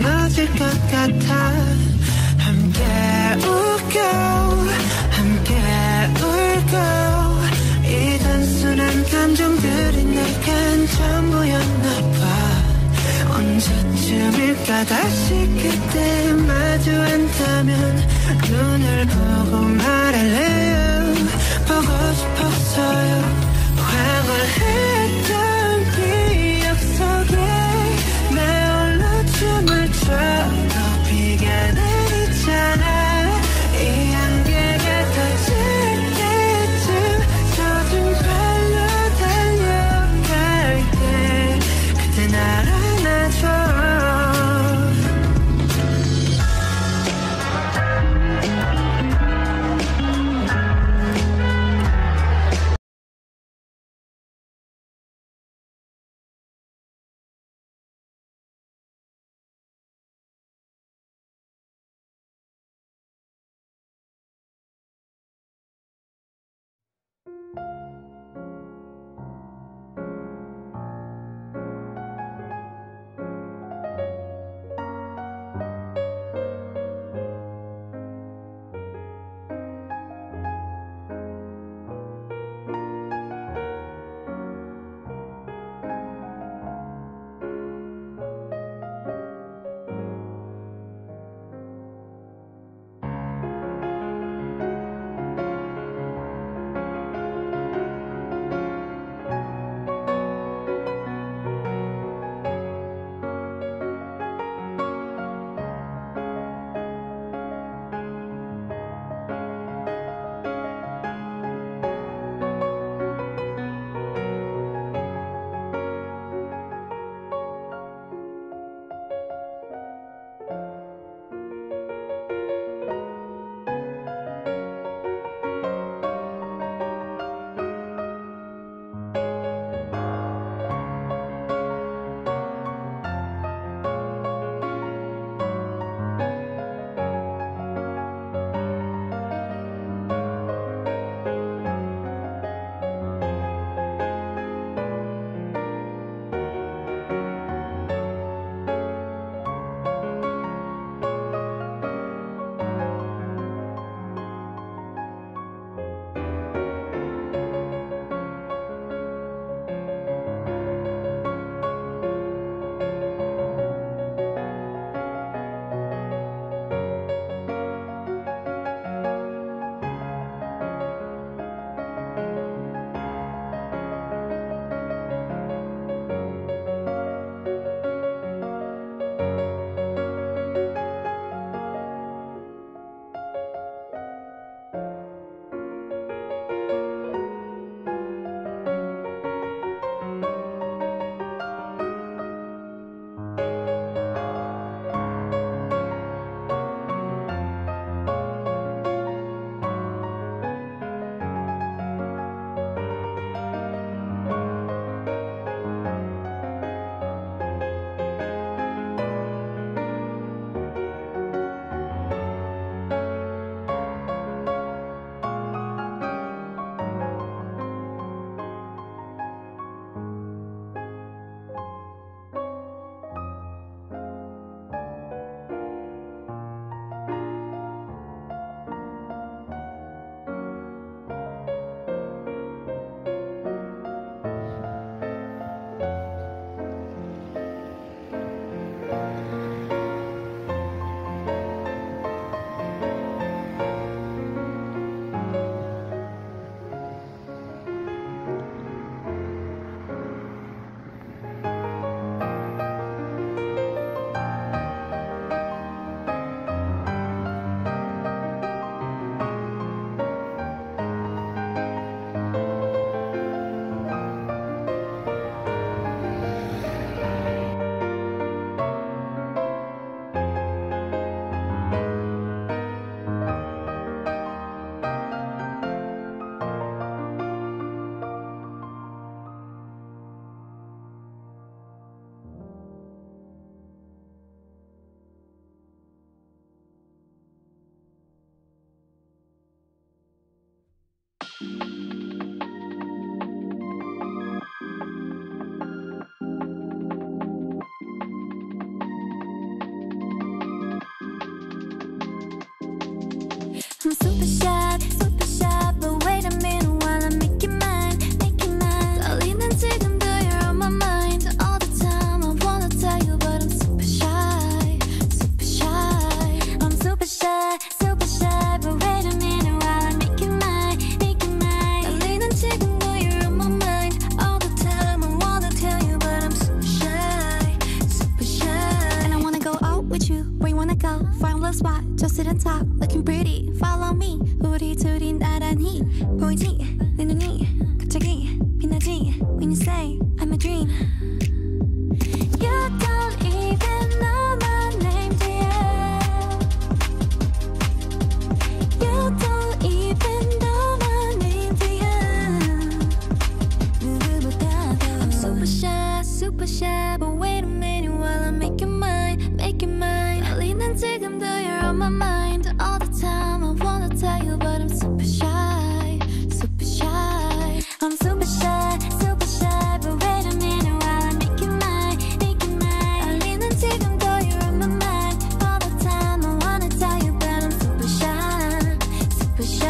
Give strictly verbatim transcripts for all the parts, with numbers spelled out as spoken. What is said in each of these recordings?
무너질 것 같아. 함께 웃고 함께 울고 이 단순한 감정들이 내겐 전부였나봐. 언제쯤일까 다시 그때 마주한다면 눈을 보고 말할래요. 보고 싶었어요. 황홀했던 기억 속에 나 홀로 춤을 춰. 더 비가 내리잖아. 이 안개가 터질 때쯤 젖은 발로 달려갈 때 그때 날 안아줘. a spot, just sit and talk, looking pretty. Follow me, 우리 둘이 나란히 보이지? 내 눈이 갑자기 빛나지? When you say I'm a dream. You don't even know. Super shy, but wait a minute while I make your mind, make your mind. 빨리 난 지금도 you're on my mind all the time. I wanna tell you, but I'm super shy, super shy. I'm super shy, super shy, but wait a minute while I make your mind, make your mind. 빨리 난 지금도 you're on my mind all the time. I wanna tell you, but I'm super shy, super shy.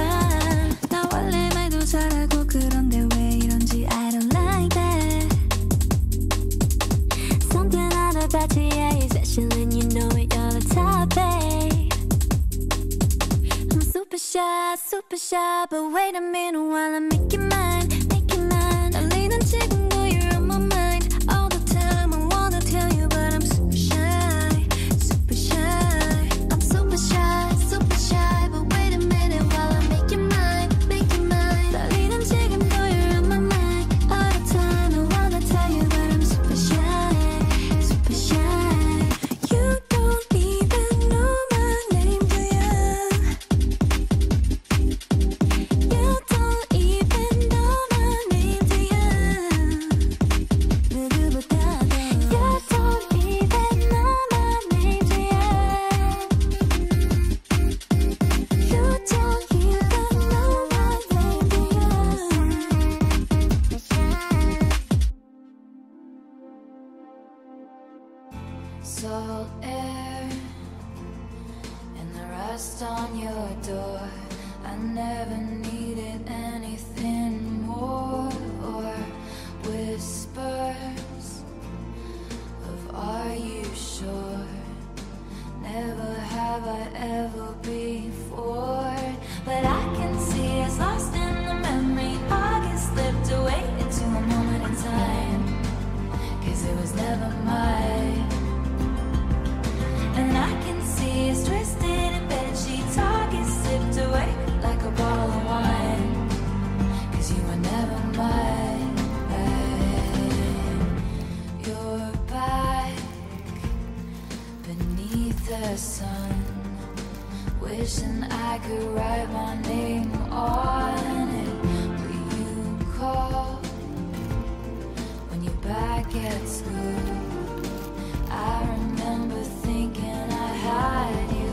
나 원래 말도 잘하고 그런데 왜 이런지 I don't like that. Something out about you, yeah, you're special and you know it, you're the top, babe. I'm super shy, super shy, but wait a minute while I make your mind, make your mind. 달리 난 지금도 you're on my mind all the time. I wanna tell you, but I'm super shy, super shy. I'm super shy, super shy, but wait a minute while I make your mind, make your mind. 달리 난 지금도 you're on my mind all the time. I wanna tell you, but I'm super shy. Salt air and the rust on your door. I never needed anything more. Or whispers of are you sure? Never have I ever before. But I can see it's lost in the memory. I get slipped away into a moment in time, 'cause it was never mine. And I can see it's twisted in bed sheets. I get sipped away like a bottle of wine, 'cause you were never mine. You're back beneath the sun, wishing I could write my name on it. Will you call when you're back at school? I remember thinking I had you,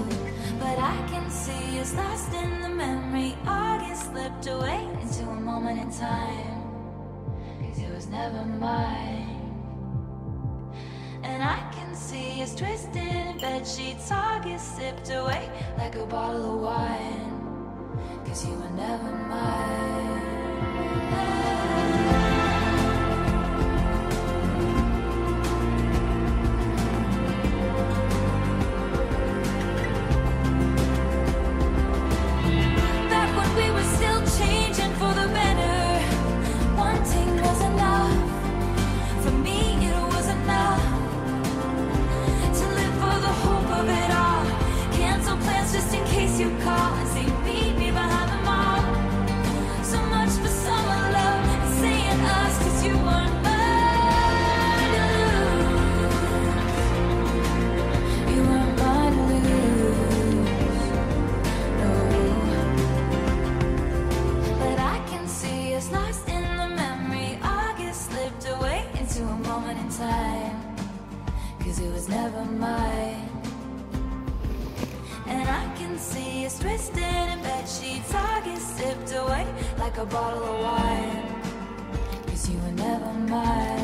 but I can see it's lost in the memory. I get slipped away into a moment in time, 'cause it was never mine. And I can see it's twisted in bed sheets. I get sipped away like a bottle of wine, 'cause you were never mine. Like a bottle of wine, 'cause you were never mine.